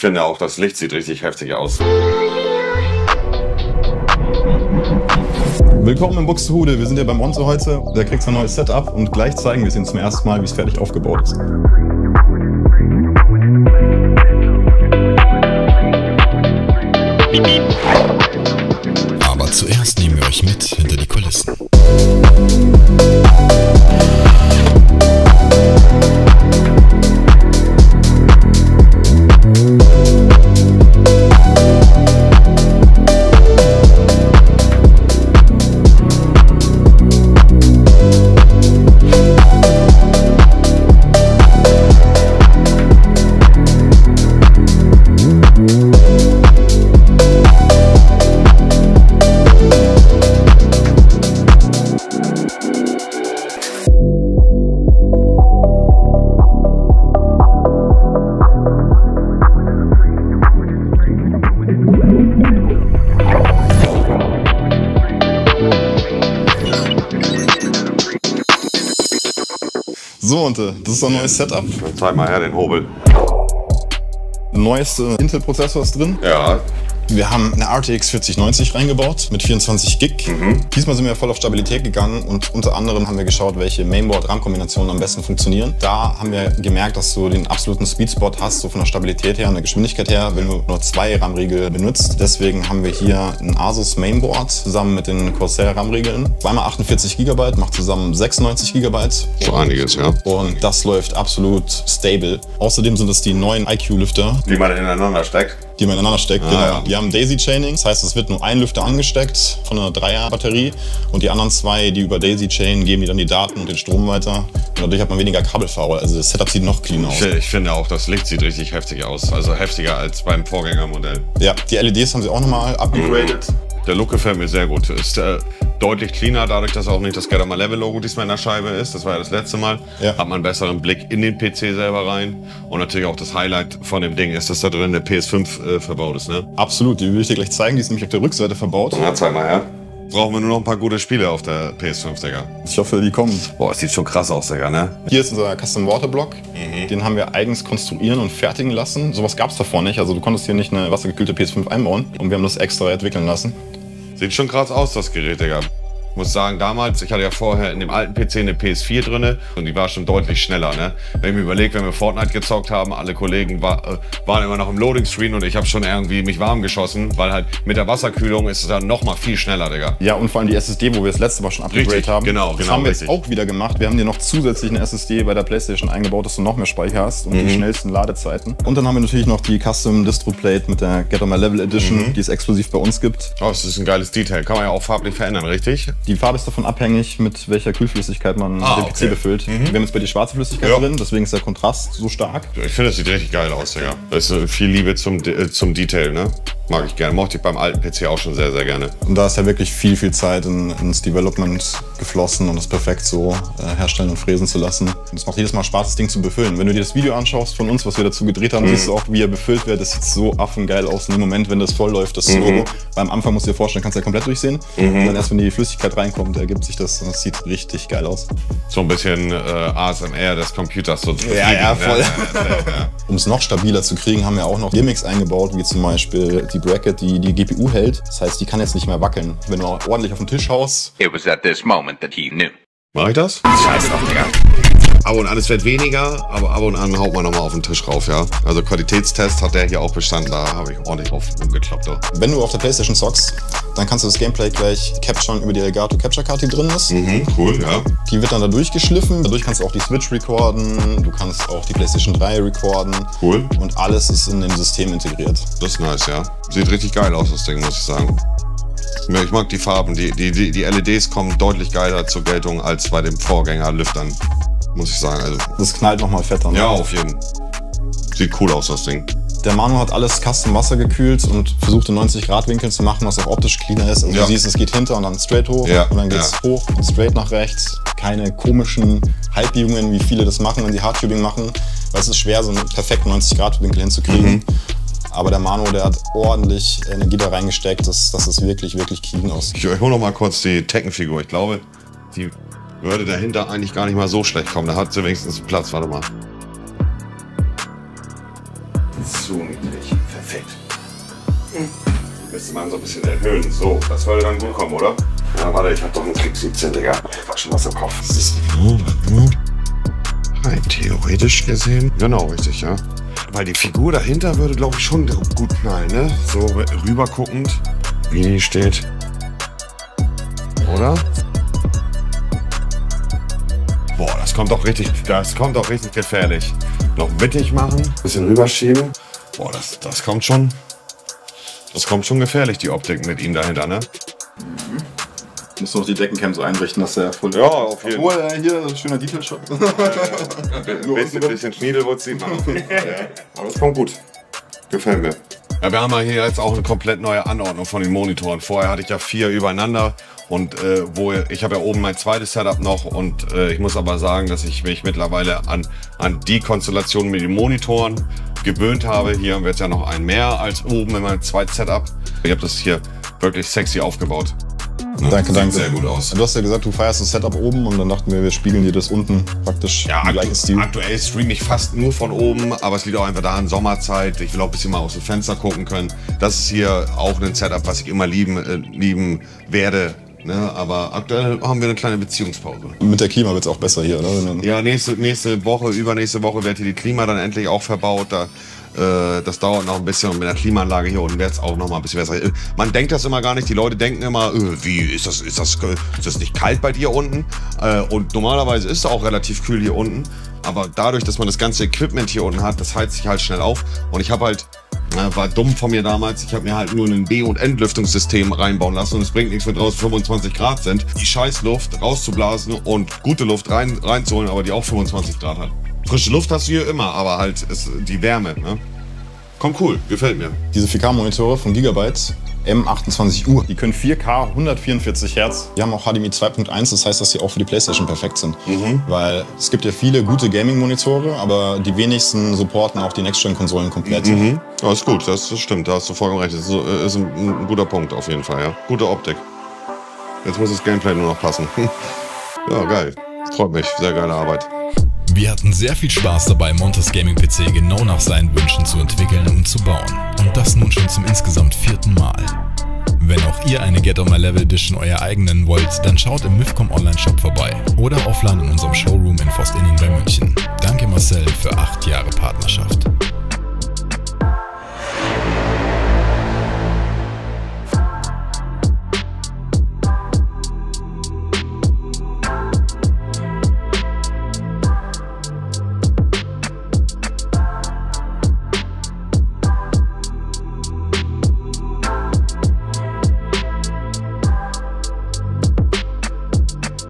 finde auch, das Licht sieht richtig heftig aus. Willkommen im Buxtehude, wir sind ja beim Monte heute. Der kriegt sein neues Setup und gleich zeigen wir es ihm zum ersten Mal, wie es fertig aufgebaut ist. Aber zuerst nehmen wir euch mit hinter die Kulissen. So, und das ist ein neues Setup. Zeig mal her den Hobel. Neueste Intel-Prozessor ist drin. Ja. Wir haben eine RTX 4090 reingebaut mit 24 Gig. Diesmal sind wir voll auf Stabilität gegangen und unter anderem haben wir geschaut, welche Mainboard-RAM-Kombinationen am besten funktionieren. Da haben wir gemerkt, dass du den absoluten Sweet-Spot hast, so von der Stabilität her und der Geschwindigkeit her, wenn du nur 2 RAM-Riegel benutzt. Deswegen haben wir hier ein Asus Mainboard zusammen mit den Corsair RAM-Riegeln. Zweimal 48 GB, macht zusammen 96 GB. Schon einiges, ja. Und das läuft absolut stable. Außerdem sind es die neuen IQ-Lüfter. Die man ineinander steckt. Die man ineinander steckt, genau. Wir haben Daisy Chaining, das heißt, es wird nur ein Lüfter angesteckt von einer 3er-Batterie und die anderen zwei, die über Daisy Chain, geben die dann die Daten und den Strom weiter. Und dadurch hat man weniger Kabelfaul. Also das Setup sieht noch cleaner aus. Ich finde auch, das Licht sieht richtig heftig aus. Also heftiger als beim Vorgängermodell. Ja, die LEDs haben sie auch nochmal upgraded. Der Look gefällt mir sehr gut. Ist deutlich cleaner, dadurch, dass auch nicht das Get On My Level Logo diesmal in der Scheibe ist. Das war ja das letzte Mal. Ja. Hat man einen besseren Blick in den PC selber rein. Und natürlich auch das Highlight von dem Ding ist, dass da drin eine PS5 verbaut ist. Ne? Absolut, die will ich dir gleich zeigen. Die ist nämlich auf der Rückseite verbaut. Na, zeig mal her. Brauchen wir nur noch ein paar gute Spiele auf der PS5, Digga. Ich hoffe, die kommen. Boah, es sieht schon krass aus, Digga, ne? Hier ist unser Custom Water Block. Den haben wir eigens konstruieren und fertigen lassen. Sowas gab es davor nicht. Also du konntest hier nicht eine wassergekühlte PS5 einbauen. Und wir haben das extra entwickeln lassen. Sieht schon krass aus, das Gerät, Digga. Ich muss sagen, damals, ich hatte ja vorher in dem alten PC eine PS4 drin und die war schon deutlich schneller, ne? Wenn ich mir überlege, wenn wir Fortnite gezockt haben, alle Kollegen waren immer noch im Loading-Screen und ich habe schon irgendwie mich warm geschossen, weil halt mit der Wasserkühlung ist es dann nochmal viel schneller, Digga. Ja, und vor allem die SSD, wo wir das letzte Mal schon upgradet haben. Genau, das haben wir jetzt auch wieder gemacht. Wir haben dir noch zusätzlich eine SSD bei der PlayStation eingebaut, dass du noch mehr Speicher hast und die schnellsten Ladezeiten. Und dann haben wir natürlich noch die Custom Distroplate mit der Get On My Level Edition, die es exklusiv bei uns gibt. Oh, das ist ein geiles Detail. Kann man ja auch farblich verändern, richtig? Die Farbe ist davon abhängig, mit welcher Kühlflüssigkeit man den PC befüllt. Wir haben jetzt bei die schwarze Flüssigkeit drin, deswegen ist der Kontrast so stark. Ich finde, das sieht richtig geil aus, Digga. Das ist viel Liebe zum Detail, ne? Mag ich gerne. Mochte ich beim alten PC auch schon sehr, sehr gerne. Und da ist ja wirklich viel, viel Zeit ins Development geflossen und das perfekt so herstellen und fräsen zu lassen. Und es macht jedes Mal Spaß, das Ding zu befüllen. Wenn du dir das Video anschaust von uns, was wir dazu gedreht haben, siehst du auch, wie er befüllt wird. Das sieht so affengeil aus. Und im Moment, wenn das voll läuft, das Logo. Am Anfang musst du dir vorstellen, kannst du ja komplett durchsehen. Und dann erst, wenn die Flüssigkeit reinkommt, ergibt sich das. Und das sieht richtig geil aus. So ein bisschen ASMR des Computers. So ja, voll. Ja. Um es noch stabiler zu kriegen, haben wir auch noch Gimmicks eingebaut, wie zum Beispiel die Bracket, die die GPU hält. Das heißt, die kann jetzt nicht mehr wackeln. Wenn du ordentlich auf den Tisch haust. Mach ich das? Scheiße doch, Digga. Ab und an, es wird weniger, aber ab und an haut man nochmal auf den Tisch rauf, ja. Also Qualitätstest hat der hier auch bestanden, da habe ich ordentlich drauf rumgeklappt. Wenn du auf der PlayStation zockst, dann kannst du das Gameplay gleich capturen über die Elgato Capture Card, die drin ist. Cool, ja. Die wird dann dadurch geschliffen, dadurch kannst du auch die Switch recorden, du kannst auch die PlayStation 3 recorden. Cool. Und alles ist in dem System integriert. Das ist nice, ja. Sieht richtig geil aus, das Ding, muss ich sagen. Ich mag die Farben, die LEDs kommen deutlich geiler zur Geltung als bei dem Vorgänger-Lüftern, muss ich sagen. Also das knallt nochmal fetter, ne? Ja, auf jeden Fall. Sieht cool aus, das Ding. Der Manu hat alles custom wassergekühlt und versucht in 90 Grad Winkeln zu machen, was auch optisch cleaner ist. Also du siehst, es geht hinter und dann straight hoch und dann geht es hoch und straight nach rechts. Keine komischen Halbbiegungen, wie viele das machen, wenn sie Hardtubing machen. Weil es ist schwer, so einen perfekten 90 Grad Winkel hinzukriegen. Aber der Manu, der hat ordentlich Energie da reingesteckt, dass es wirklich, wirklich clean aussieht. Ich hole noch mal kurz die Tekken-Figur. Ich glaube, die würde dahinter eigentlich gar nicht mal so schlecht kommen. Da hat sie wenigstens Platz. Warte mal. zu niedrig. Perfekt. Müsste man so ein bisschen erhöhen. So, das würde dann gut kommen, oder? Ja, warte, ich hab doch einen Klick 17, Digga. Ich hab schon was im Kopf. Rein theoretisch gesehen. Genau, richtig, ja. Weil die Figur dahinter würde, glaube ich, schon gut knallen, ne? So rüberguckend, wie die steht. Oder? Boah, das kommt doch richtig gefährlich. Noch mittig machen, ein bisschen rüberschieben. Boah, das kommt schon gefährlich, die Optik mit ihm dahinter, ne? Mhm. Musst du auch die Deckencam so einrichten, dass der voll... Ja, auf jeden Fall. Obwohl, hier, schöner Detail-Shop. Ein bisschen Schniedelwurz sieht man. Aber das kommt gut. Gefällt mir. Ja, wir haben ja hier jetzt auch eine komplett neue Anordnung von den Monitoren. Vorher hatte ich ja 4 übereinander und ich habe ja oben mein zweites Setup noch und ich muss aber sagen, dass ich mich mittlerweile an die Konstellation mit den Monitoren gewöhnt habe. Hier haben wir jetzt ja noch einen mehr als oben in meinem zweiten Setup. Ich habe das hier wirklich sexy aufgebaut. Danke, danke. Sieht sehr gut aus. Du hast ja gesagt, du feierst das Setup oben und dann dachten wir, wir spiegeln dir das unten praktisch im gleichen Stil. Aktuell streame ich fast nur von oben, aber es liegt auch einfach daran, Sommerzeit. Ich will auch ein bisschen mal aus dem Fenster gucken können. Das ist hier auch ein Setup, was ich immer lieben werde. Ne? Aber aktuell haben wir eine kleine Beziehungspause. Mit der Klima wird es auch besser hier, oder? Ja, nächste Woche, übernächste Woche wird hier die Klima dann endlich auch verbaut. Das dauert noch ein bisschen und mit der Klimaanlage hier unten wird es auch noch mal ein bisschen besser. Man denkt das immer gar nicht, die Leute denken immer, wie ist das nicht kalt bei dir unten? Und normalerweise ist es auch relativ kühl hier unten, aber dadurch, dass man das ganze Equipment hier unten hat, das heizt sich halt schnell auf und ich habe halt, war dumm von mir damals, ich habe mir halt nur ein B- und Entlüftungssystem reinbauen lassen und es bringt nichts, wenn draußen 25 Grad sind, die Scheißluft rauszublasen und gute Luft reinzuholen, aber die auch 25 Grad hat. Frische Luft hast du hier immer, aber halt die Wärme, ne? Kommt cool, gefällt mir. Diese 4K-Monitore von Gigabytes, M28U, die können 4K, 144 Hertz. Die haben auch HDMI 2.1, das heißt, dass sie auch für die PlayStation perfekt sind. Mhm. Weil es gibt ja viele gute Gaming-Monitore, aber die wenigsten supporten auch die Next-Gen-Konsolen komplett. Mhm. Ja, ist gut, das stimmt, da hast du vollkommen recht. Das ist ein guter Punkt auf jeden Fall, ja. Gute Optik. Jetzt muss das Gameplay nur noch passen. Ja, geil. Freut mich, sehr geile Arbeit. Wir hatten sehr viel Spaß dabei, Montes Gaming-PC genau nach seinen Wünschen zu entwickeln und zu bauen. Und das nun schon zum insgesamt 4. Mal. Wenn auch ihr eine Get On My Level Edition euer eigen nennen wollt, dann schaut im MIFCOM Online-Shop vorbei oder offline in unserem Showroom in Forstinning bei München. Danke Marcel für 8 Jahre Partnerschaft.